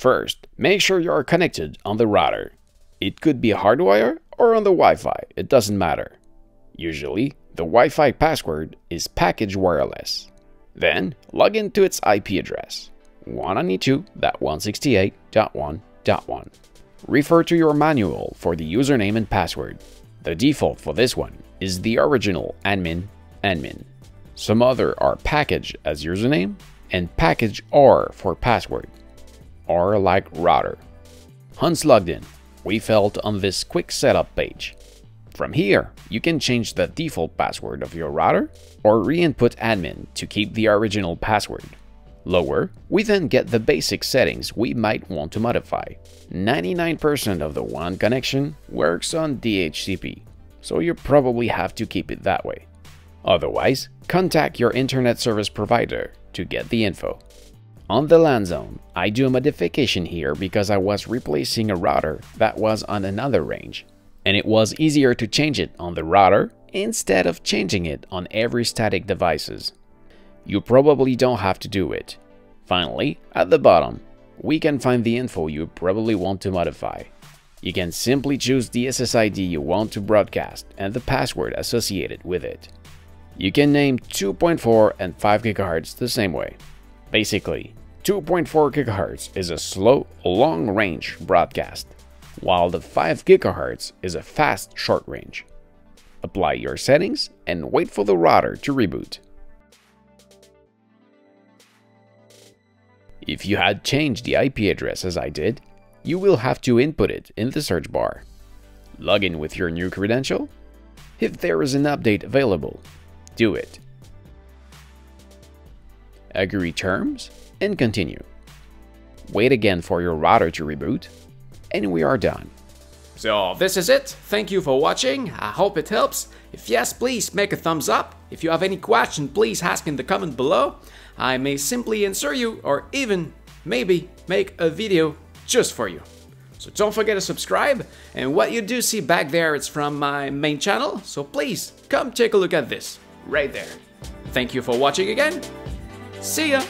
First, make sure you are connected on the router. It could be hardwire or on the Wi-Fi, it doesn't matter. Usually, the Wi-Fi password is Pakedge wireless. Then, log in to its IP address, 192.168.1.1. Refer to your manual for the username and password. The default for this one is the original admin. Some other are Pakedge as username and Pakedge R for password, R like router. Once logged in, we felt on this quick setup page. From here, you can change the default password of your router or re-input admin to keep the original password. Lower, we then get the basic settings we might want to modify. 99% of the WAN connection works on DHCP, so you probably have to keep it that way. Otherwise, contact your internet service provider to get the info. On the LAN zone, I do a modification here because I was replacing a router that was on another range, and it was easier to change it on the router instead of changing it on every static devices. You probably don't have to do it. Finally, at the bottom, we can find the info you probably want to modify. You can simply choose the SSID you want to broadcast and the password associated with it. You can name 2.4 and 5 GHz the same way. Basically, 2.4 GHz is a slow, long-range broadcast, while the 5 GHz is a fast, short-range. Apply your settings and wait for the router to reboot. If you had changed the IP address as I did, you will have to input it in the search bar. Log in with your new credential. If there is an update available, do it. Agree terms and continue. Wait again for your router to reboot, and we are done. So this is it. Thank you for watching. I hope it helps. If yes, please make a thumbs up. If you have any question, please ask in the comment below. I may simply answer you or even maybe make a video just for you. So don't forget to subscribe, and what you do see back there, it's from my main channel. So please come take a look at this right there. Thank you for watching again. See ya.